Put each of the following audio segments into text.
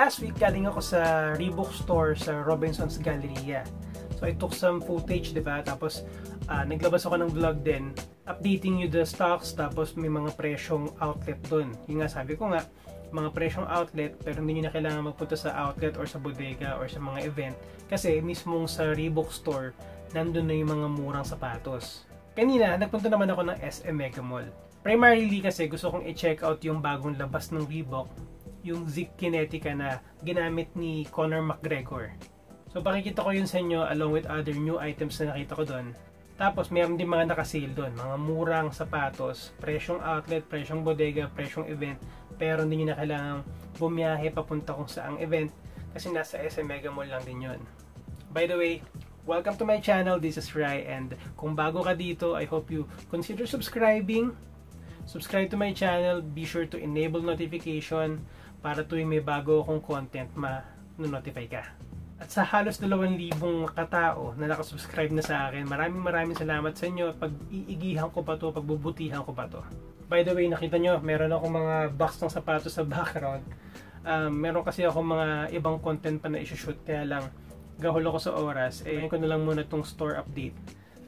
Last week, galing ako sa Reebok store sa Robinsons Galleria. So I took some footage, diba? Tapos naglabas ako ng vlog din, updating you the stocks, tapos may mga presyong outlet dun. Yung nga, sabi ko nga, mga presyong outlet, pero hindi nyo na kailangan magpunta sa outlet or sa bodega or sa mga event. Kasi mismong sa Reebok store, nandun na yung mga murang sapatos. Kanina, nagpunta naman ako ng SM Megamall. Primarily kasi gusto kong i-check out yung bagong labas ng Reebok, yung Zig Kinetica na ginamit ni Conor McGregor. So pakikita ko yun sa inyo along with other new items na nakita ko doon. Tapos mayroon din mga naka-sale doon, mga murang sapatos, presyong outlet, presyong bodega, presyong event, pero hindi nyo na kailangang bumiyahe papunta kung saang event kasi nasa SM Megamall lang din yun. By the way, welcome to my channel, this is Rai, and kung bago ka dito, I hope you consider subscribing. Subscribe to my channel, be sure to enable notification para tuwing may bago akong content, ma-notify ka. At sa halos 2,000 katao na nakasubscribe na sa akin, maraming salamat sa inyo. Pag-iigihan ko pa to, pagbubutihan ko pa to. By the way, nakita nyo, meron akong mga box ng sapatos sa background. Meron kasi akong mga ibang content pa na isushoot, kaya lang gahol ako sa oras. Eh, ko na lang muna itong store update.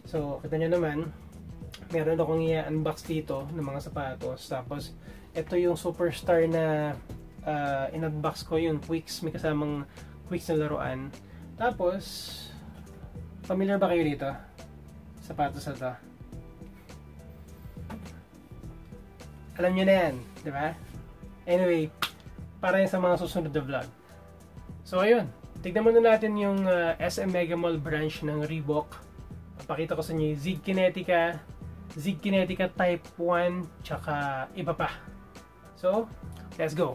So, kita nyo naman, meron akong i-unbox dito ng mga sapatos. Tapos, ito yung superstar na in-unbox ko, yung Quicks, may kasamang Quicks na laruan. Tapos, familiar ba kayo dito? Sapatos na to. Alam nyo na yan, di ba? Anyway, para yan sa mga susunod na vlog. So, ayun. Tignan muna natin yung SM Megamall branch ng Reebok. Papakita ko sa inyo yung Zig Kinetica Type 1, tsaka iba pa. So, let's go!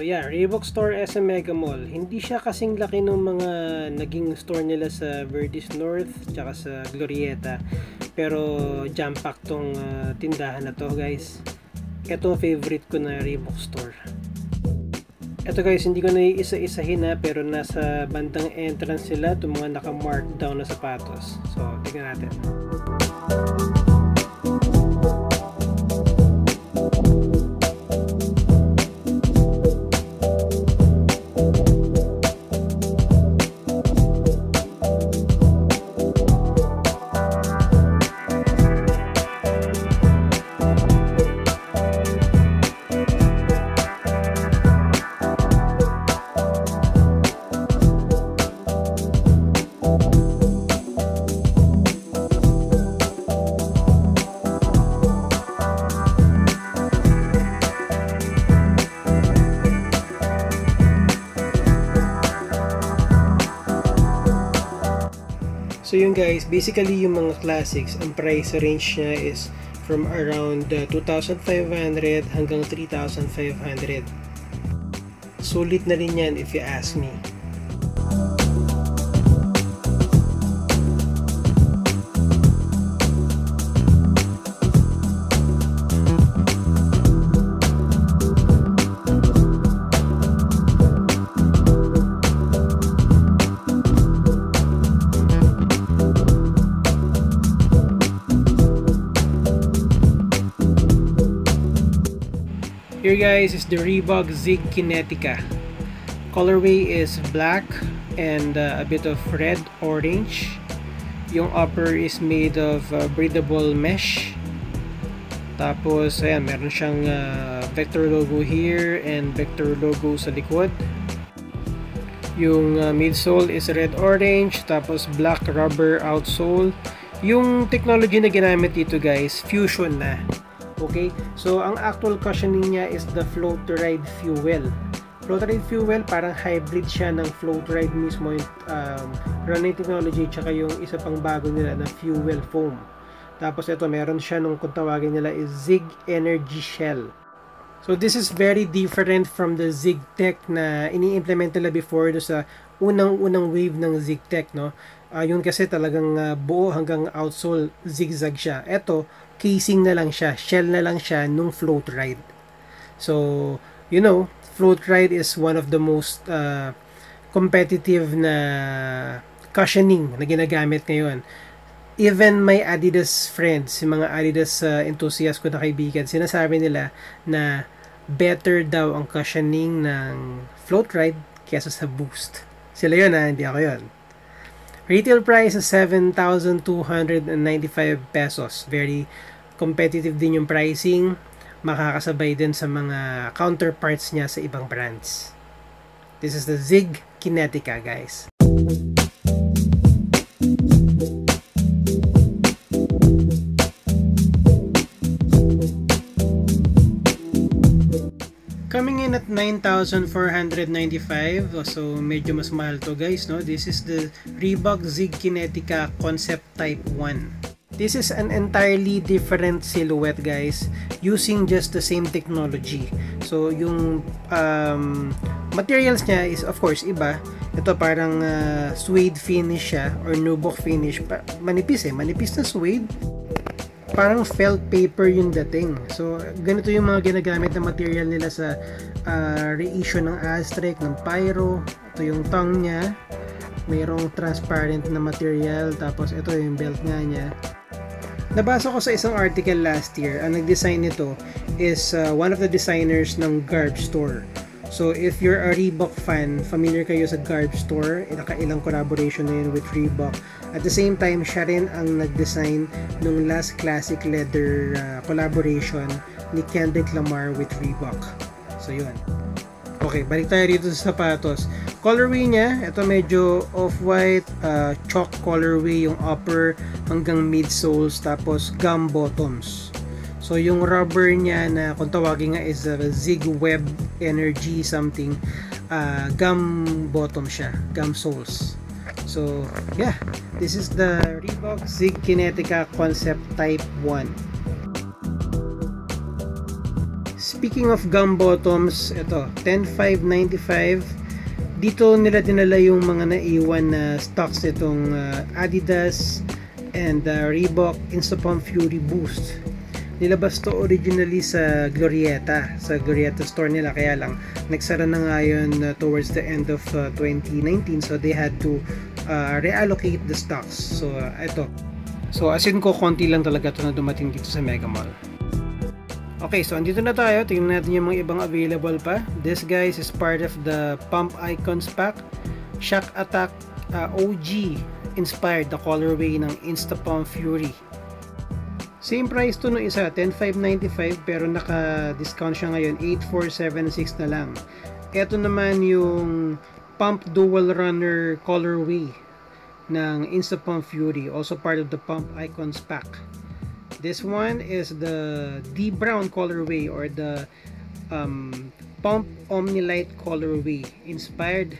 So yeah, Reebok Store SM Megamall. Hindi siya kasing laki ng mga naging store nila sa Vertis North tsaka sa Glorieta. Pero jam-pack tong tindahan na to, guys. Ito favorite ko na Reebok Store. Ito guys, hindi ko na iisa-isahin na, pero nasa bandang entrance nila itong mga naka-markdown na sapatos. So, tignan natin. So yun guys, basically yung mga classics, ang price range niya is from around 2,500 hanggang 3,500. Sulit na rin yan if you ask me. Here guys is the Reebok Zig Kinetica. Colorway is black and a bit of red orange. Yung upper is made of breathable mesh. Tapos ayan, meron siyang vector logo here and vector logo sa likod. Yung midsole is red orange, tapos black rubber outsole. Yung technology na ginamit dito guys, Fusion na. Okay, so ang actual cushioning niya is the Floatride Fuel. Floatride Fuel, parang hybrid siya ng Floatride mismo, yung running technology, tsaka yung isa pang bago nila na Fuel Foam. Tapos ito, meron siya nung kung tawagin nila is Zig Energy Shell. So this is very different from the ZigTech na ini-implement nila before do sa unang-unang wave ng ZigTech, no? Yun kasi talagang buo hanggang outsole zigzag siya. Ito, casing na lang siya, shell na lang siya nung Floatride. So, you know, Floatride is one of the most competitive na cushioning na ginagamit ngayon. Even my Adidas friends, si mga Adidas enthusiast ko na kaibigan, sinasabi nila na better daw ang cushioning ng Floatride kaysa sa Boost. Sila yun ha, hindi ako yun. Retail price is 7,295 pesos. Very competitive din yung pricing. Makakasabay din sa mga counterparts niya sa ibang brands. This is the Zig Kinetica, guys. Coming in at 9,495, so medyo mas mahal to, guys, no? This is the Reebok Zig Kinetica Concept Type 1. This is an entirely different silhouette, guys, using just the same technology. So yung materials niya is of course iba. Ito parang suede finish siya or nubuck finish. Manipis eh, manipis na suede. Parang felt paper yung dating. So, ganito yung mga ginagamit na material nila sa reissue ng Aztec, ng Pyro. Ito yung tongue niya. Mayroong transparent na material. Tapos, ito yung belt nga niya. Nabasa ko sa isang article last year. Ang nag-design nito is one of the designers ng GARB store. So, if you're a Reebok fan, familiar kayo sa GARB store. Nakailang collaboration na yun with Reebok. At the same time, siya rin ang nag-design ng last classic leather collaboration ni Kendrick Lamar with Reebok. So, yun. Okay, balik tayo dito sa sapatos. Colorway niya, ito medyo off-white, chalk colorway, yung upper hanggang mid-soles, tapos gum bottoms. So, yung rubber niya na kung tawagin nga is Zig Web Energy something, gum bottom siya, gum soles. So, yeah, this is the Reebok Zig Kinetica Concept Type 1. Speaking of gum bottoms, ito, 10,595. Dito nila dinala yung mga naiwan na stocks nitong Adidas and Reebok Instapump Fury Boost. Nilabas to originally sa Glorieta store nila, kaya lang nagsara na nga yun towards the end of 2019, so they had to reallocate the stocks. So ito, so as in ko konti lang talaga to na dumating dito sa Megamall. Okay, so andito na tayo, tingnan natin yung mga ibang available pa. This guys is part of the Pump Icons pack. Shock Attack OG inspired, the colorway ng Instapump Fury. Same price to nung isa, 10,595, pero naka-discount siya ngayon, 8,476 na lang. Ito naman yung Pump Dual Runner colorway ng Instapump Fury, also part of the Pump Icons pack. This one is the D-Brown colorway or the Pump Omnilite colorway, inspired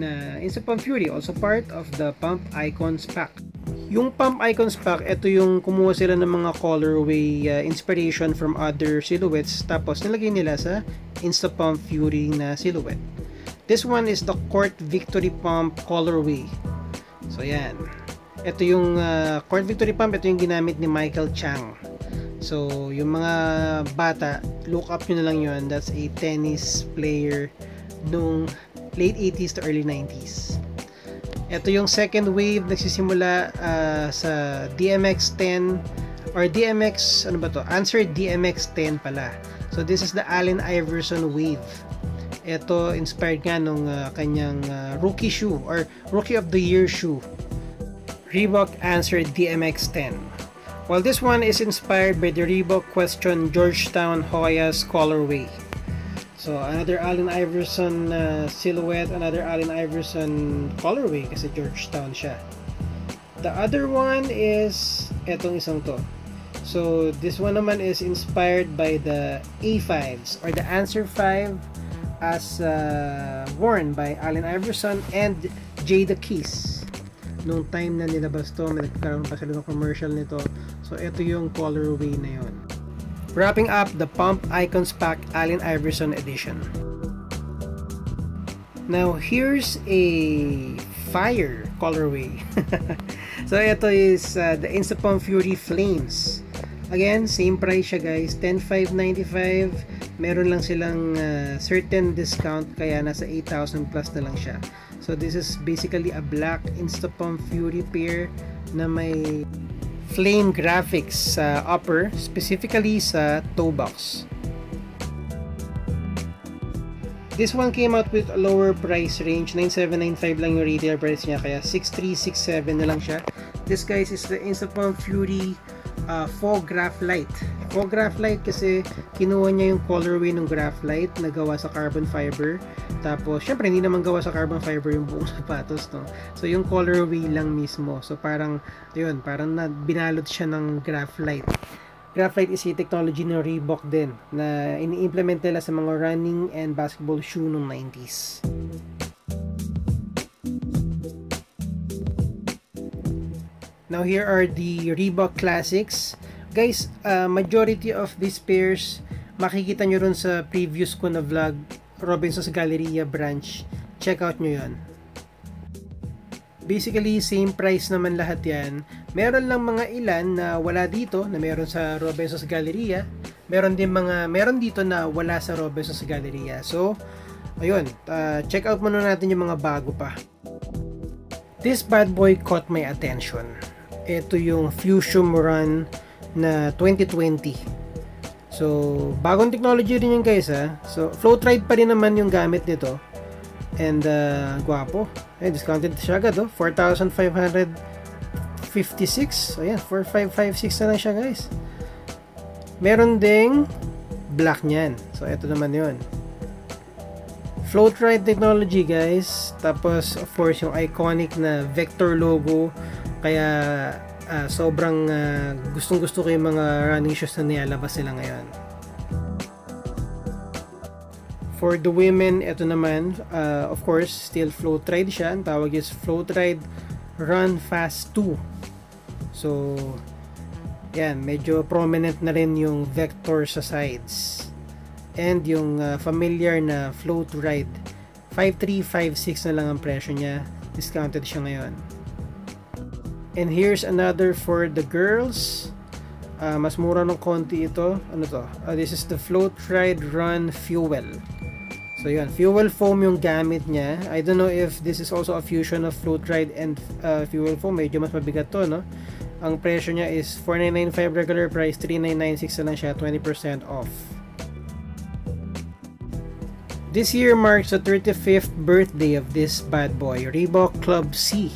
na Instapump Fury, also part of the Pump Icons pack. Yung Pump Icons pack, ito yung kumuha sila ng mga colorway inspiration from other silhouettes, tapos nilagay nila sa Instapump Fury na silhouette. This one is the Court Victory Pump colorway. So yan. Ito yung Court Victory Pump, ito yung ginamit ni Michael Chang. So yung mga bata, look up nyo na lang yun. That's a tennis player nung late 80s to early 90s. Ito yung second wave, nagsisimula sa DMX10 or DMX, ano ba to? Answer DMX10 pala. So this is the Allen Iverson wave. Ito inspired nga nung kanyang rookie shoe or rookie of the year shoe. Reebok Answer DMX10. Well, this one is inspired by the Reebok Question Georgetown Hoyas colorway. So, another Allen Iverson silhouette, another Allen Iverson colorway kasi Georgetown siya. The other one is etong isang to. So, this one naman is inspired by the A5s or the Answer 5 as worn by Allen Iverson and Jada Keys. Nung time na nilabas to, may nagkaroon pa sila ng commercial nito. So ito yung colorway na yun. Wrapping up the Pump Icons Pack Allen Iverson Edition. Now here's a fire colorway. So ito is the Instapump Fury Flames. Again, same price siya guys, $10,595. Meron lang silang certain discount kaya nasa 8,000 plus na lang siya. So this is basically a black Instapump Fury pair na may flame graphics sa upper, specifically sa toe box. This one came out with a lower price range, 9,795 lang yung retail price niya, kaya 6,367 na lang siya. This guys is the Instapump Fury faux Graphlite. Faux Graphlite kasi kinuha niya yung colorway ng Graphlite na gawa sa carbon fiber. Tapos syempre hindi naman gawa sa carbon fiber yung buong sapatos, no? So yung colorway lang mismo. So parang yun, parang binalot siya ng Graphlite. Graphlite is a technology ng Reebok din na ini-implement nila sa mga running and basketball shoe ng 90s. Now here are the Reebok Classics. Guys, majority of these pairs, makikita nyo ron sa previous ko na vlog, Robinsons Galleria branch. Check out nyo yun. Basically, same price naman lahat yan. Meron lang mga ilan na wala dito, na meron sa Robinsons Galleria. Meron din mga, meron dito na wala sa Robinsons Galleria. So, ayun, check out muna natin yung mga bago pa. This bad boy caught my attention. Ito yung Fusion Run na 2020. So, bagong technology rin yun guys ha. So, Floatride pa rin naman yung gamit nito. And, guwapo. Eh, discounted siya agad oh. 4,556. Ayan, 4,556 na lang siya guys. Meron ding black nyan. So, ito naman yun. Floatride technology guys. Tapos, of course, yung iconic na vector logo. Kaya sobrang gustong-gusto ko yung mga running shoes na nilalabas sila ngayon. For the women, ito naman, of course, still Floatride siya. Ang tawag is Floatride Run Fast 2. So, yan, medyo prominent na rin yung vector sa sides. And yung familiar na Floatride, 5,356 na lang ang presyo niya. Discounted siya ngayon. And here's another for the girls. Mas mura ng konti ito. Ano to? This is the Floatride Run Fuel. So yun, fuel foam yung gamit niya. I don't know if this is also a fusion of Floatride and fuel foam. Medyo mas mabigat to, no? Ang presyo niya is $4,995 regular price, $3,996 na lang siya, 20% off. This year marks the 35th birthday of this bad boy, Reebok Club C.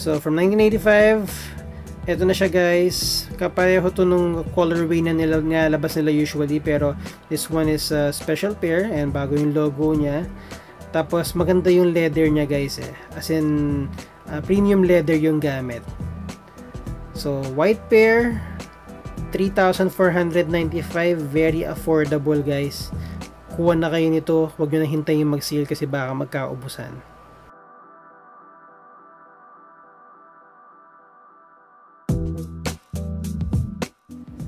So, from 1985, eto na siya guys. Kapareho to nung colorway na nilalabas nila usually. Pero, this one is a special pair. And bago yung logo niya. Tapos, maganda yung leather niya guys eh. As in, premium leather yung gamit. So, white pair, 3,495. Very affordable guys. Kuha na kayo nito. Huwag nyo na hintayin mag-seal kasi baka magkaubusan.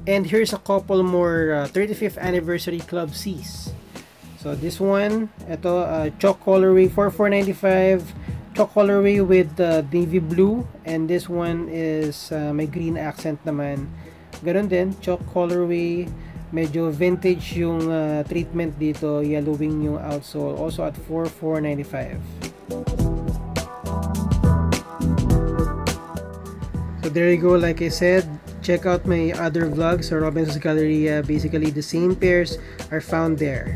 And here's a couple more 35th anniversary Club C's. So this one, ito, chalk colorway, $4,495. Chalk colorway with navy blue. And this one is may green accent naman. Ganun din, chalk colorway. Medyo vintage yung treatment dito. Yellowing yung outsole. Also at $4,495. So there you go, like I said, check out my other vlogs or Robinsons Galleria. Basically, the same pairs are found there.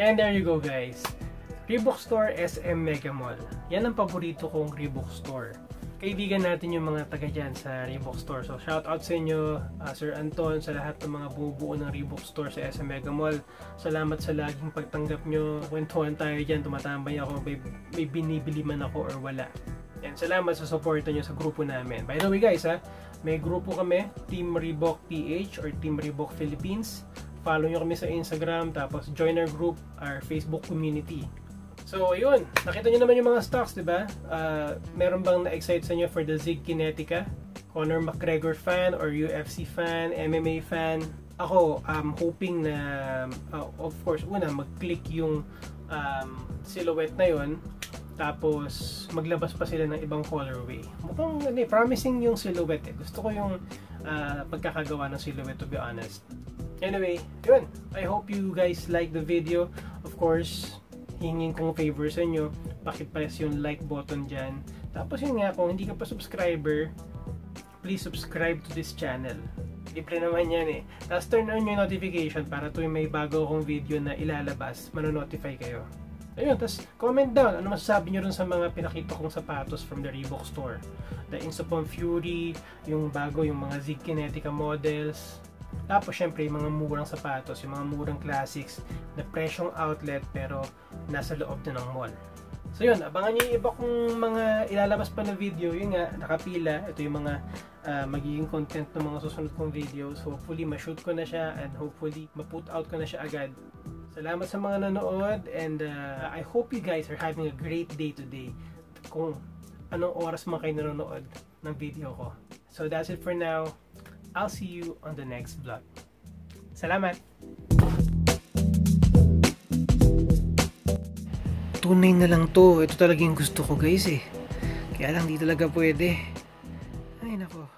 And there you go guys, Reebok Store SM Megamall. Yan ang paborito kong Reebok Store. kaibigan natin yung mga taga dyan sa Reebok store. So shoutout sa inyo, Sir Anton, sa lahat ng mga bumubuo ng Reebok store sa SM Megamall. Salamat sa laging pagtanggap nyo. Kwentuhan tayo dyan, tumatambay ako, may binibili man ako or wala. Yan, salamat sa support nyo sa grupo namin. By the way guys, may grupo kami, Team Reebok PH or Team Reebok Philippines. Follow nyo kami sa Instagram, tapos join our group, our Facebook community. So yun, nakita nyo naman yung mga stocks, diba? Meron bang na-excite sa nyo for the Zig Kinetica? Conor McGregor fan or UFC fan, MMA fan? Ako, I'm hoping na, of course, una, mag-click yung silhouette na yun. Tapos, maglabas pa sila ng ibang colorway. Mukhang promising yung silhouette. Gusto ko yung pagkakagawa ng silhouette, to be honest. Anyway, yun. I hope you guys like the video. Of course, hingin kong favor sa inyo, pakipress yung like button dyan. Tapos yun nga, kung hindi ka pa subscriber, please subscribe to this channel. Libre naman yan eh. Tapos turn on yung notification para tuwing may bago akong video na ilalabas, manonotify kayo. Ayun, tapos comment down, ano masasabi nyo rin sa mga pinakita kong sapatos from the Reebok store. The Instapump Fury, yung bago, yung mga Zig Kinetica models. Tapos syempre yung mga murang sapatos, yung mga murang classics na presyong outlet pero nasa loob na ng mall. So yun, abangan nyo yung iba kong mga ilalabas pa na video. Yun nga, nakapila. Ito yung mga magiging content ng mga susunod kong videos. Hopefully ma-shoot ko na siya and hopefully ma-put out ko na siya agad. Salamat sa mga nanood and I hope you guys are having a great day today kung anong oras man kayo nanonood ng video ko. So that's it for now. I'll see you on the next vlog. Salamat! Tunay na lang to. Ito talagang gusto ko guys eh. Kaya lang di talaga pwede. Ay nako.